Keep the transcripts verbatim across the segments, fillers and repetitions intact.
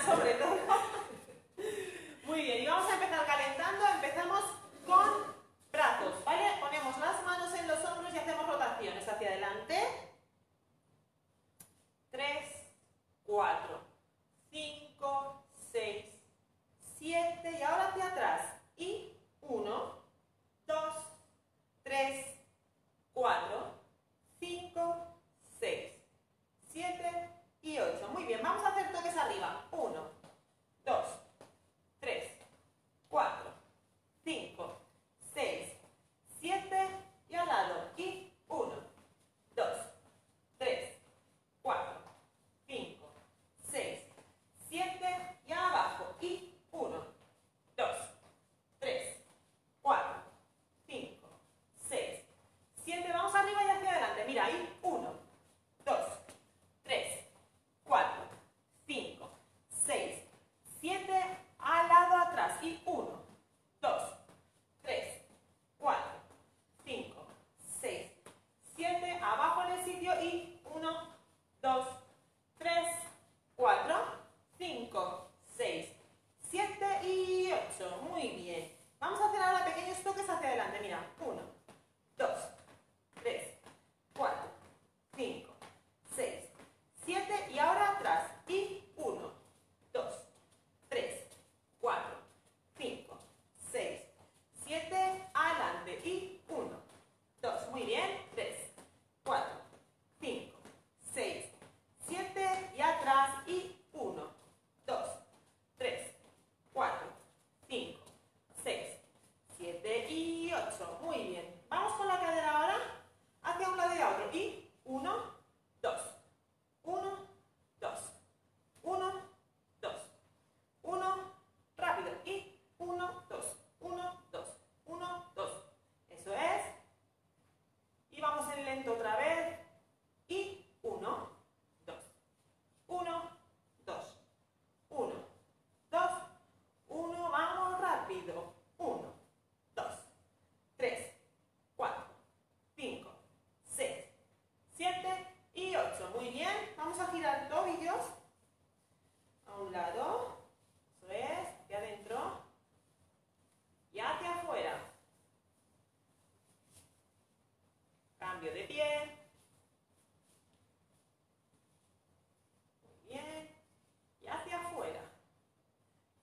piernas sobre todo. Muy bien, y vamos a empezar calentando. Empezamos con brazos, ¿vale? Ponemos las manos en los hombros y hacemos rotaciones hacia adelante. tres, cuatro, cinco, seis, siete y ahora hacia atrás. Y uno, dos, tres, cuatro, cinco, seis, siete y ocho. Muy bien, vamos a hacer toques arriba. uno, dos, tres, cuatro, cinco, seis, siete y al lado. Y uno, dos, tres, cuatro, cinco, seis, siete y abajo. Y uno, dos, tres, cuatro, cinco, seis, siete. Vamos arriba y hacia adelante. Mira ahí. uno, dos, tres, cuatro, cinco, seis, siete. Al lado atrás. Y uno, dos, tres, cuatro, cinco, seis, siete. Abajo en el sitio. Y uno, dos, tres, cuatro, cinco, seis, siete y ocho. Muy bien. Vamos a hacer ahora pequeños toques hacia adelante. Mira. uno, dos, tres, cuatro, cinco, seis, siete. Y ahora atrás. Y uno, dos, tres, cuatro, cinco, seis, siete. Adelante. Y uno, dos. Muy bien. tres, cuatro, cinco, seis, siete. Y atrás. Y uno, dos, tres, cuatro, cinco, seis, siete y ocho. Muy bien. Vamos con la cadera ahora hacia un lado y a otro. Y uno, dos, uno, dos, uno, dos, uno. Rápido. Y uno, dos, uno, dos, uno, dos. Eso es. Y vamos en lento otra vez. Y uno, dos, uno, dos, uno, dos, uno. Vamos rápido. uno, dos, tres, cuatro, cinco, seis, siete y ocho. Muy bien. Vamos a girar tobillos a un lado. Eso es. Hacia adentro. Y hacia afuera. Cambio de pie. Muy bien. Y hacia afuera.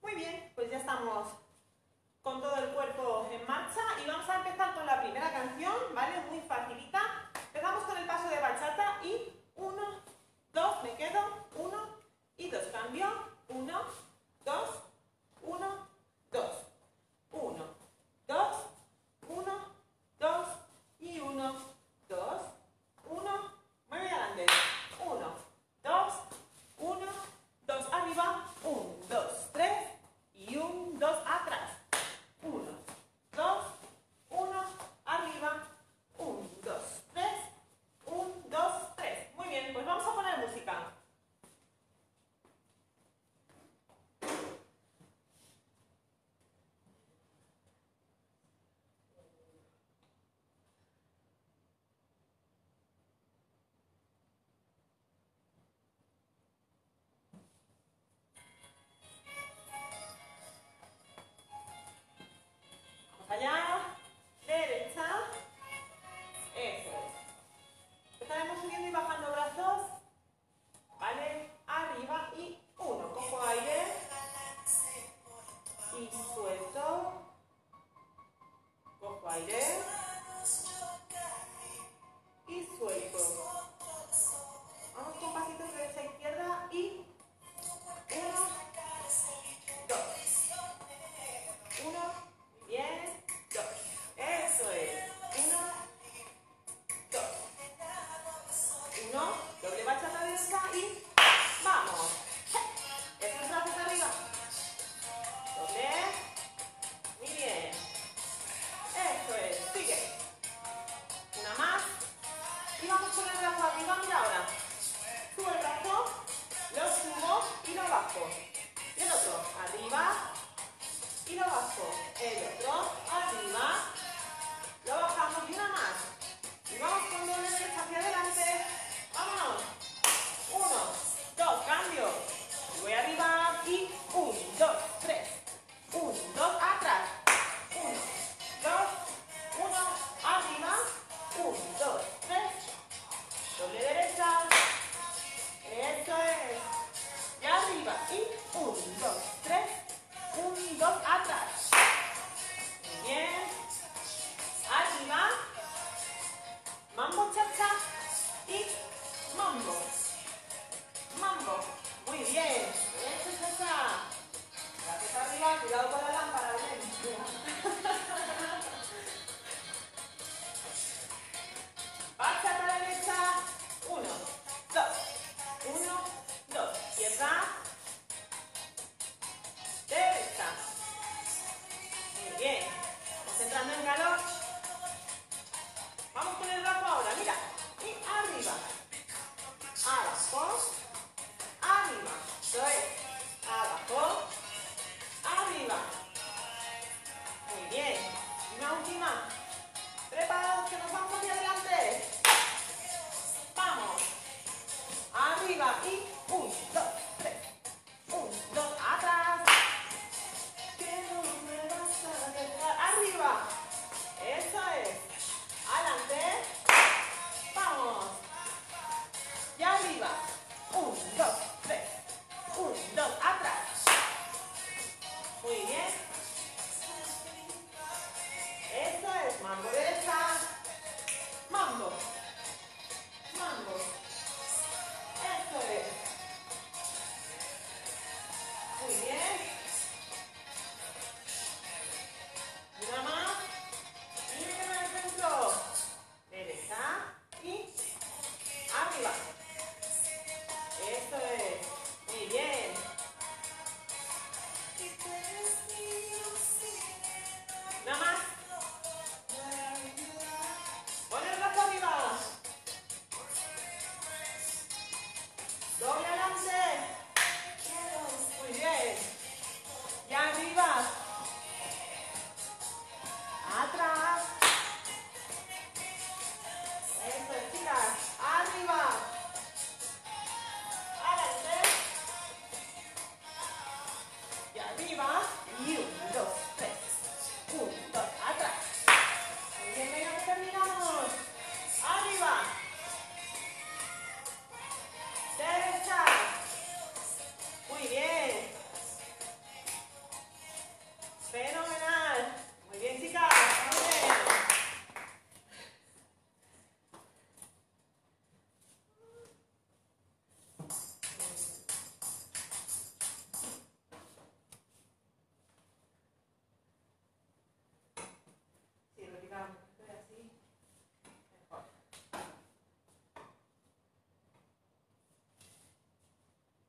Muy bien. Pues ya estamos con todo el cuerpo en marcha. Y vamos a empezar con la primera canción, ¿vale? Muy facilita. Empezamos con el paso de bachata y uno, dos, me quedo, uno y dos, cambio, uno, dos, uno, dos, uno, dos, uno, dos y uno, dos, uno, mueve adelante, uno, dos, uno, dos, arriba, uno, dos, tres y uno, dos, atrás, uno, dos, uno, arriba, uno, dos, tres, uno, dos, tres. Muy bien, pues vamos a poner música. Vamos allá. Estaremos subiendo y bajando brazos, ¿vale? Arriba y uno, cojo aire y suelto, cojo aire y suelto. Vamos con pasitos de derecha a izquierda y uno, dos, uno, bien, dos, eso es, uno, dos. Uno, doble bachata derecha y vamos. Esos brazos arriba. Doble. Muy bien. Eso es. Sigue. Una más. Y vamos con el brazo arriba. Mira ahora. Subo el brazo, lo subo y lo bajo. Y el otro. Arriba. Y lo bajo. El otro. Arriba. Lo bajamos y una más. Y vamos con doble derecha hacia adelante. Vámonos. Uno, dos, cambio. Voy arriba y dos atrás. Bien. Arriba. Mambo, cha-cha. Y mambo. Mambo. Muy bien. Bien, cha-cha. La que está arriba, cuidado con la lámpara. Pasa a la derecha. Uno, dos. Uno, dos. Izquierda. Derecha. Muy bien. Estamos entrando en calor. Vamos con el brazo ahora. Mira. Y arriba. Abajo. Arriba. Tres. Abajo. Arriba. Muy bien. Una última. Preparados que nos vamos hacia adelante. Vamos. Arriba y un, dos, tres. Un, dos, atrás. Que no me vas a dejar. Arriba. Eso es. Adelante. Vamos. Y arriba. Un, dos, tres. Un, dos, atrás. Muy bien. Eso es, mambo derecha, mambo, mambo, eso es, muy bien, una más, y en el centro, derecha y arriba, eso es, muy bien.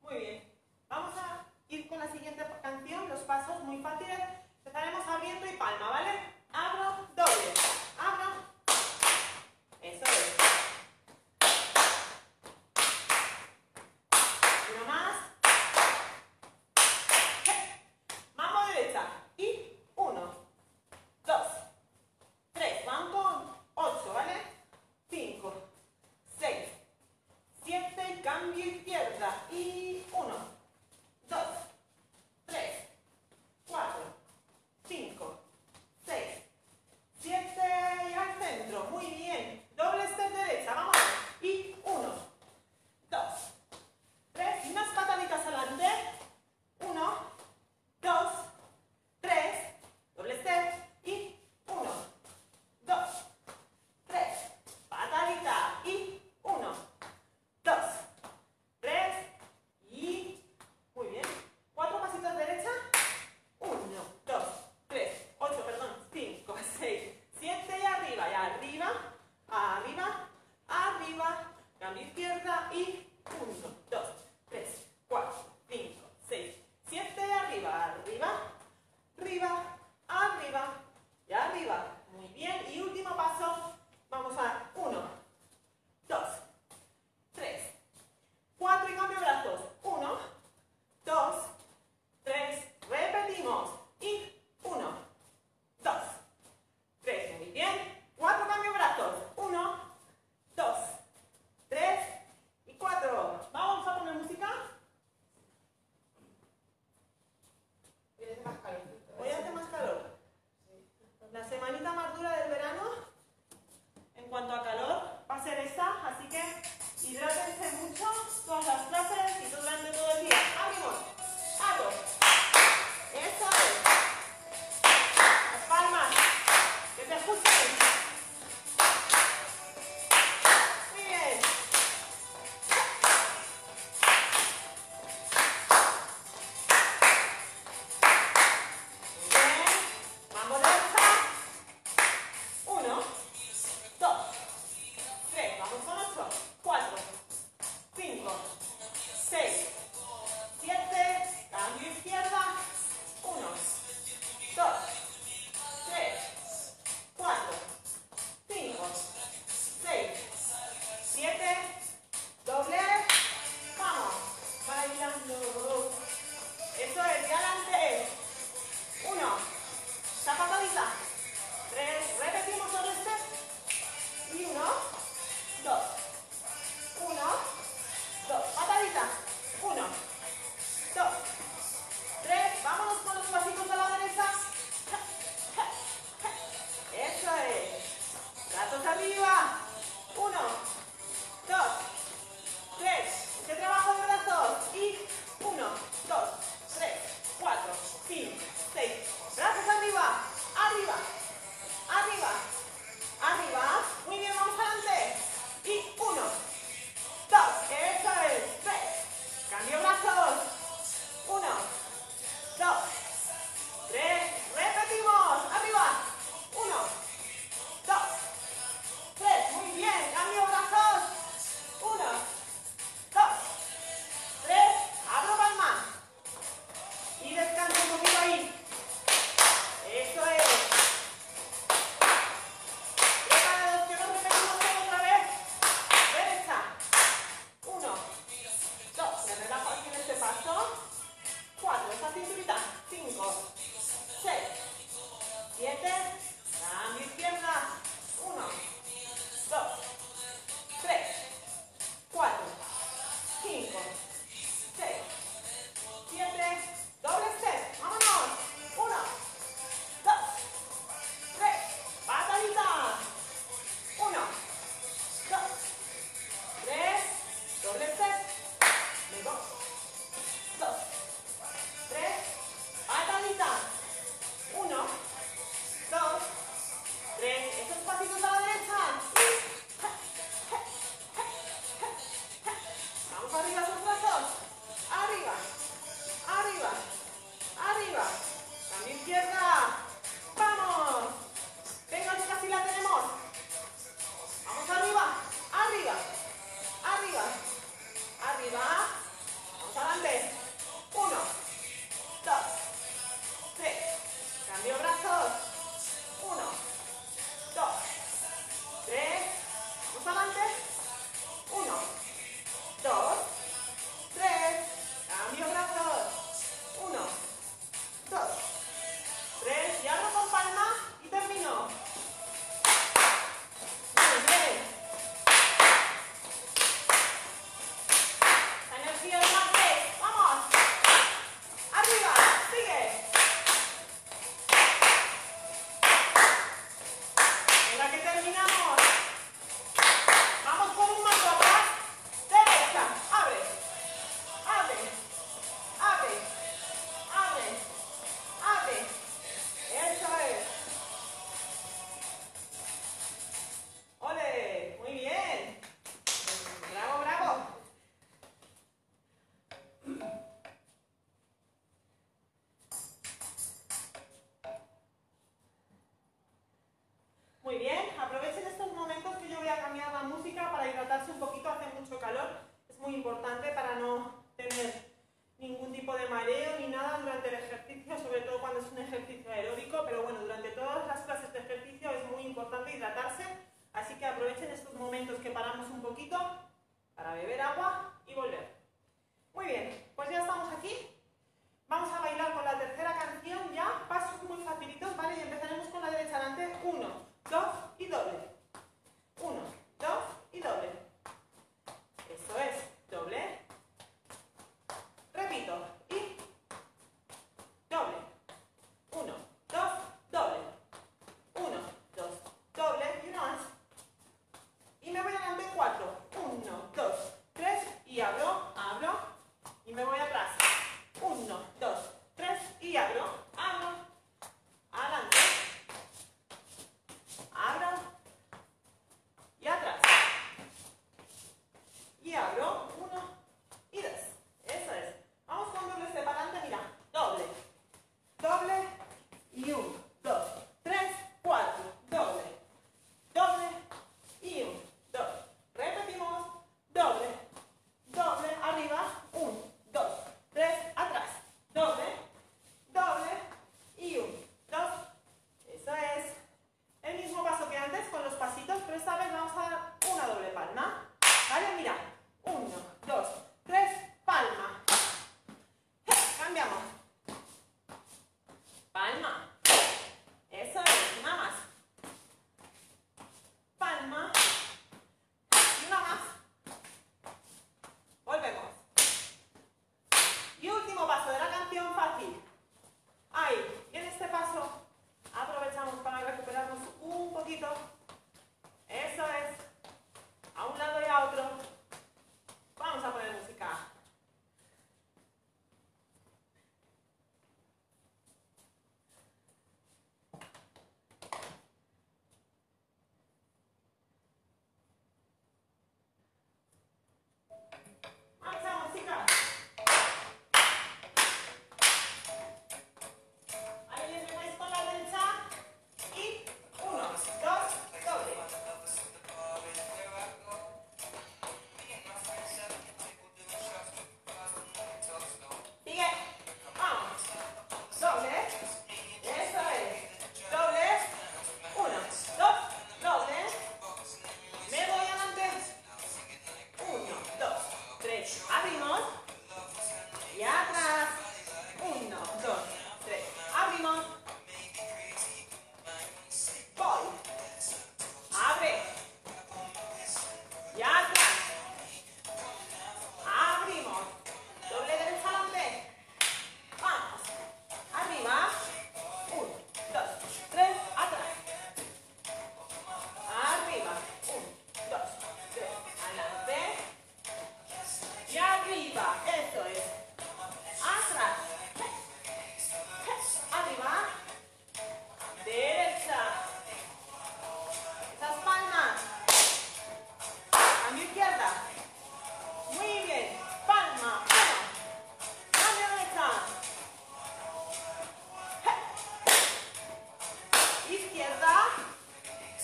Muy bien, vamos a ir con la siguiente canción, los pasos muy fáciles. Empezaremos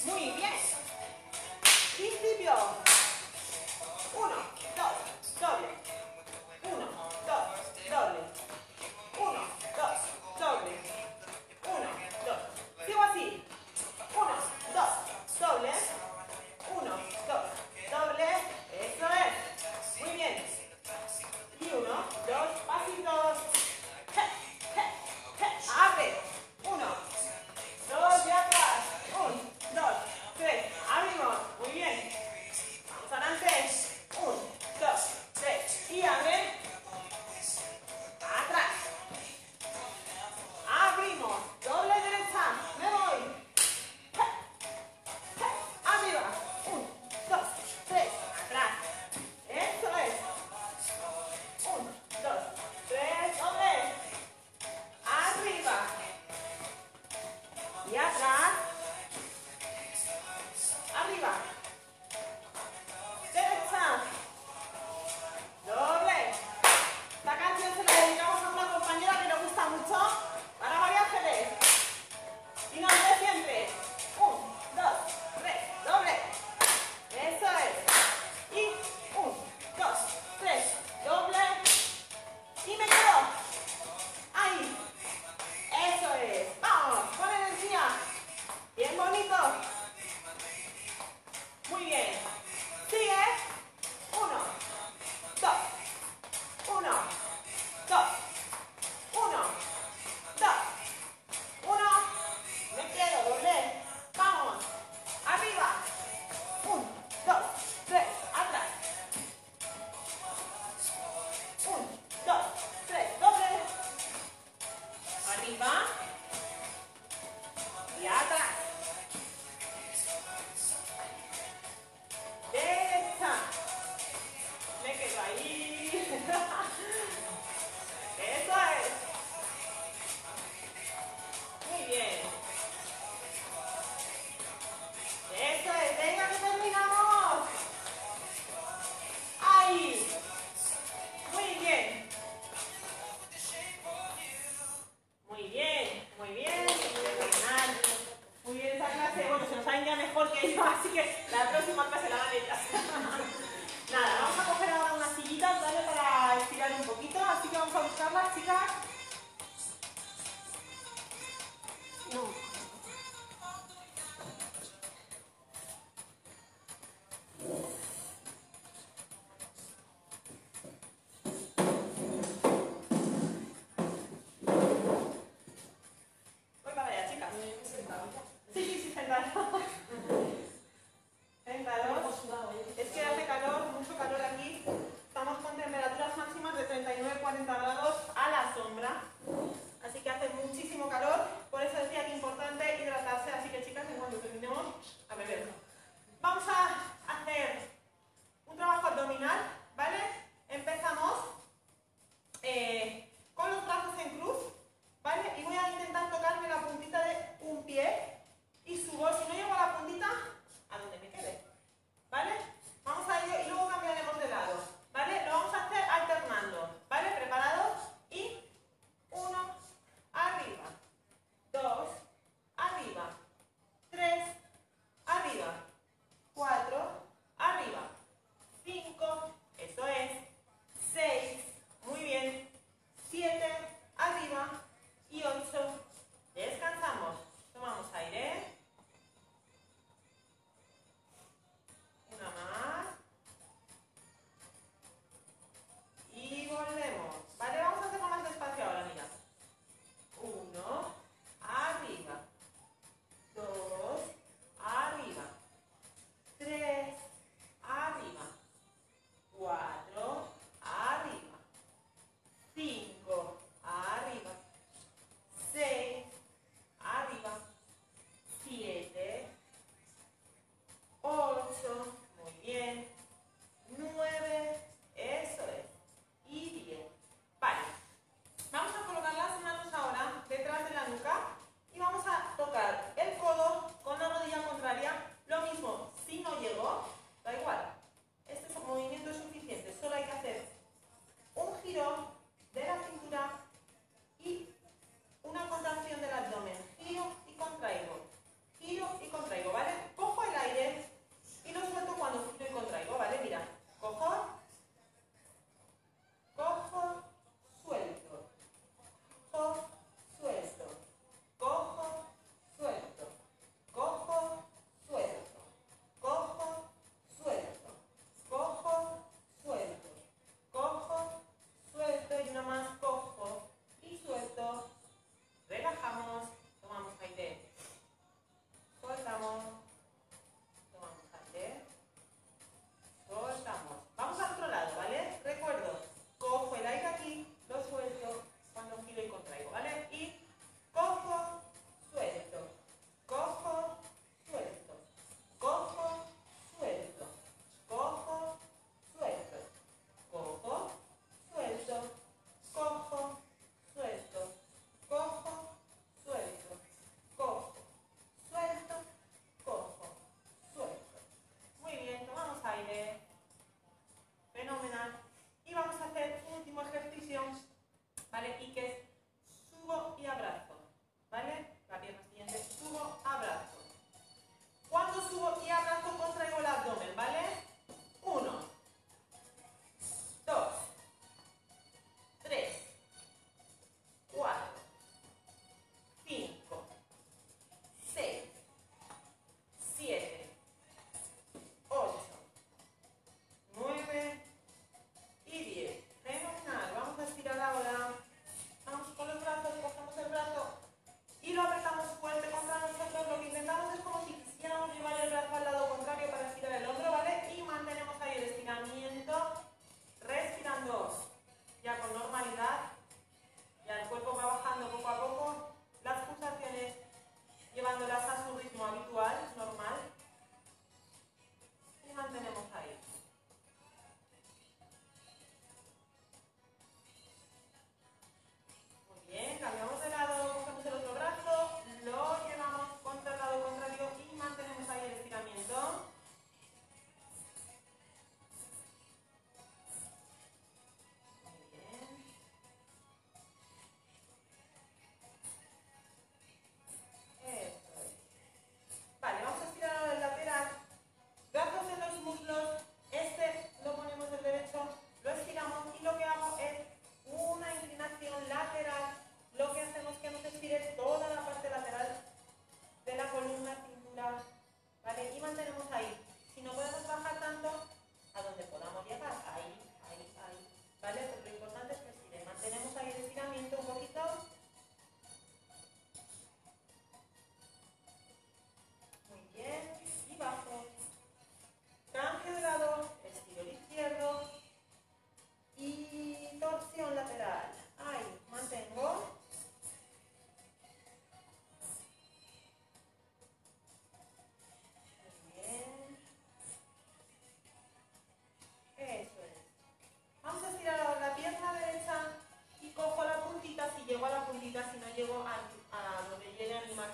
Muy bien. Principio. Uno, dos, doble. Uno, dos, doble. Uno, dos, doble. Uno, dos. Sigo así. Uno, dos, doble. Uno, dos, doble. Eso es. Muy bien. Y uno, dos, pasitos. Abre. Uno, dos, de atrás. Un, dos, tres. Abrimos. Muy bien. Vamos adelante. Un, dos, tres. Y abre. Atrás. Abrimos. Doble derecha. Me voy. Arriba. Un, dos, tres. Atrás. Eso es. Un, dos, tres. Doble. Arriba y atrás, arriba, derecha, doble. Esta canción se la dedicamos a una compañera que nos gusta mucho, para María Ángeles, y nos ve siempre, un, dos, tres, doble, eso es, y un, dos, tres, doble, y me quedo, ahí. Eso es, vamos, con energía, bien bonito, muy bien, sigue, uno, dos, uno, dos, uno, dos, uno, me quedo, doble, vamos, arriba, uno, dos, tres, atrás, uno, dos, tres, doble, arriba y atrás, derecha, me quedo ahí, eso es, muy bien, eso es, venga que terminamos, ahí, muy bien. Muy bien, muy bien, muy bien esa clase, bueno, se nos ha ido mejor que yo, así que la próxima clase la van ellas. Nada, vamos a coger ahora unas sillitas, ¿vale? Para estirar un poquito, así que vamos a buscarlas, chicas. No. Sí, sí, sí, sentado. Sentados. Es que hace calor, mucho calor aquí. Estamos con temperaturas máximas de treinta y nueve a cuarenta grados a la sombra. Así que hace muchísimo calor. Por eso decía que es importante hidratarse. Así que, chicas, en cuanto terminemos, a beber. Vamos a hacer un trabajo abdominal, ¿vale? Empezamos eh, con los brazos en cruz. ¿Vale? Y voy a intentar tocarme la puntita de un pie y subo, si no yo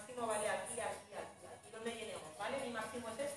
máximo vale aquí, aquí, aquí. Aquí donde llenemos, ¿vale? Mi máximo es este.